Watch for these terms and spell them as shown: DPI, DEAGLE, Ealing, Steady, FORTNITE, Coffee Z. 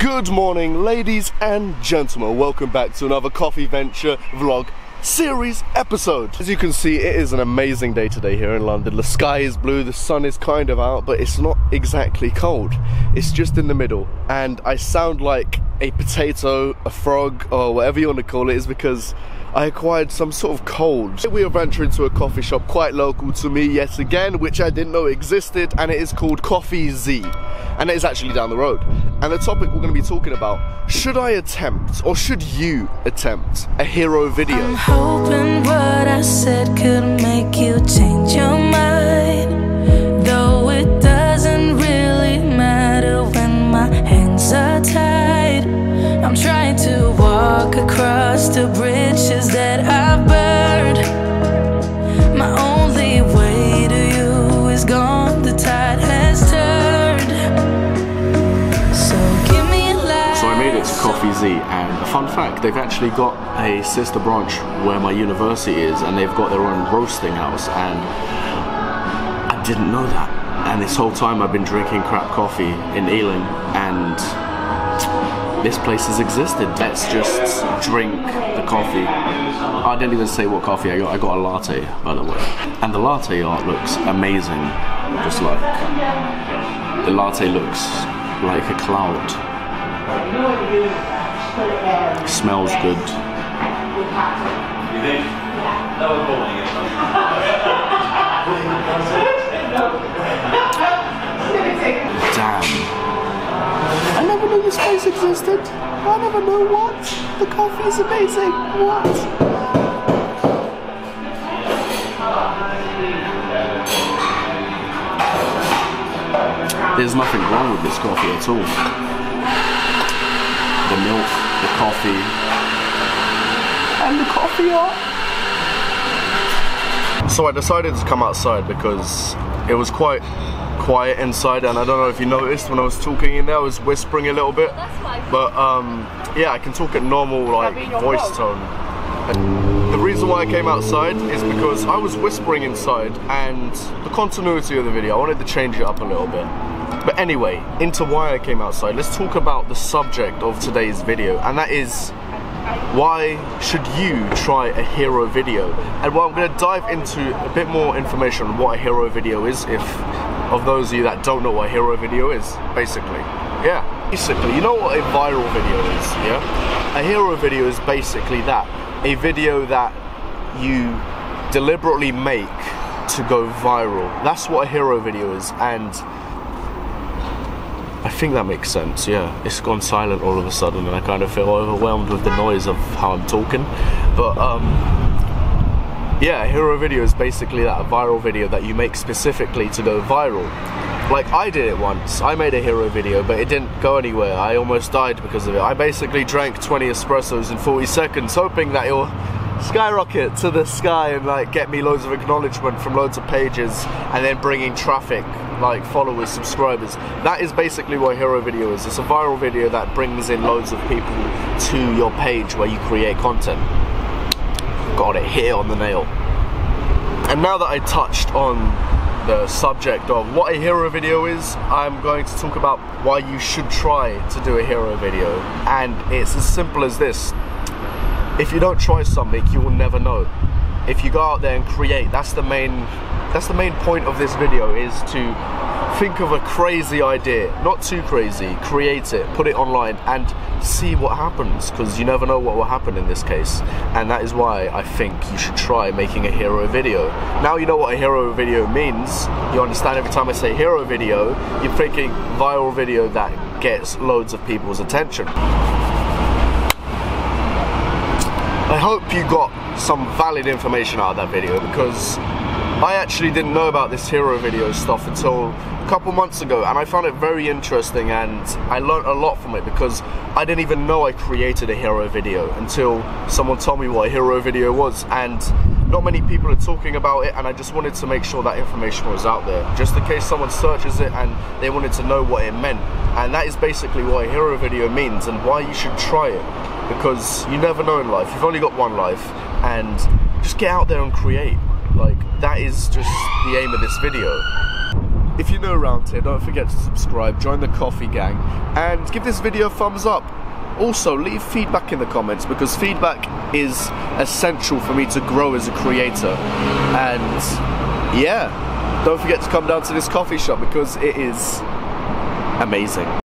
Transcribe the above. Good morning, ladies and gentlemen. Welcome back to another Coffee Venture vlog series episode. As you can see, it is an amazing day today here in London. The sky is blue, the sun is kind of out, but it's not exactly cold. It's just in the middle. And I sound like a potato, a frog, or whatever you want to call it, is because I acquired some sort of cold. We are venturing to a coffee shop quite local to me yet again, which I didn't know existed, and it is called Coffee Z, and it is actually down the road. And the topic we're going to be talking about: should I attempt, or should you attempt, a hero video? I'm hoping what I said could make you change your mind, though it doesn't really matter when my hands are tied. I'm trying to walk across the bridges that I've burned. My only way to you is gone, the tide has turned. So give me a light. So I made it to Coffee Z, and a fun fact, they've actually got a sister branch where my university is, and they've got their own roasting house, and I didn't know that. And this whole time I've been drinking crap coffee in Ealing, and this place has existed. Let's just drink the coffee. I didn't even say what coffee I got. I got a latte, by the way. And the latte art looks amazing. Just like, the latte looks like a cloud. Smells good. You think? That was boring. Damn. I never knew this place existed. I never knew what. The coffee is amazing. What? There's nothing wrong with this coffee at all. The milk, the coffee, and the coffee art. So I decided to come outside because it was quite quiet inside, and I don't know if you noticed when I was talking in there, I was whispering a little bit. But yeah, I can talk at normal like voice tone. And the reason why I came outside is because I was whispering inside, and the continuity of the video, I wanted to change it up a little bit. But anyway, into why I came outside, let's talk about the subject of today's video, and that is, why should you try a hero video? And well, I'm going to dive into a bit more information on what a hero video is, if of those of you that don't know what a hero video is, basically. Yeah, basically, you know what a viral video is, yeah? A hero video is basically that, a video that you deliberately make to go viral. That's what a hero video is, and I think that makes sense, yeah. It's gone silent all of a sudden, and I kind of feel overwhelmed with the noise of how I'm talking, but yeah, a hero video is basically that, a viral video that you make specifically to go viral. Like, I did it once. I made a hero video, but it didn't go anywhere. I almost died because of it. I basically drank 20 espressos in 40 seconds, hoping that it'll skyrocket to the sky and like get me loads of acknowledgement from loads of pages, and then bringing traffic, like followers, subscribers. That is basically what a hero video is. It's a viral video that brings in loads of people to your page where you create content. Got it here on the nail. And now that I touched on the subject of what a hero video is, I'm going to talk about why you should try to do a hero video. And it's as simple as this: if you don't try something, you will never know. If you go out there and create, that's the main point of this video, is to think of a crazy idea, not too crazy, create it, put it online, and see what happens, because you never know what will happen in this case. And that is why I think you should try making a hero video. Now you know what a hero video means. You understand every time I say hero video, you're thinking viral video that gets loads of people's attention. I hope you got some valid information out of that video, because I actually didn't know about this hero video stuff until a couple months ago, and I found it very interesting, and I learned a lot from it, because I didn't even know I created a hero video until someone told me what a hero video was, and not many people are talking about it, and I just wanted to make sure that information was out there, just in case someone searches it and they wanted to know what it meant. And that is basically what a hero video means, and why you should try it, because you never know in life. You've only got one life, and just get out there and create. Like, that is just the aim of this video. If you're new around here, don't forget to subscribe, join the coffee gang, and give this video a thumbs up. Also, leave feedback in the comments, because feedback is essential for me to grow as a creator. And yeah, don't forget to come down to this coffee shop because it is amazing.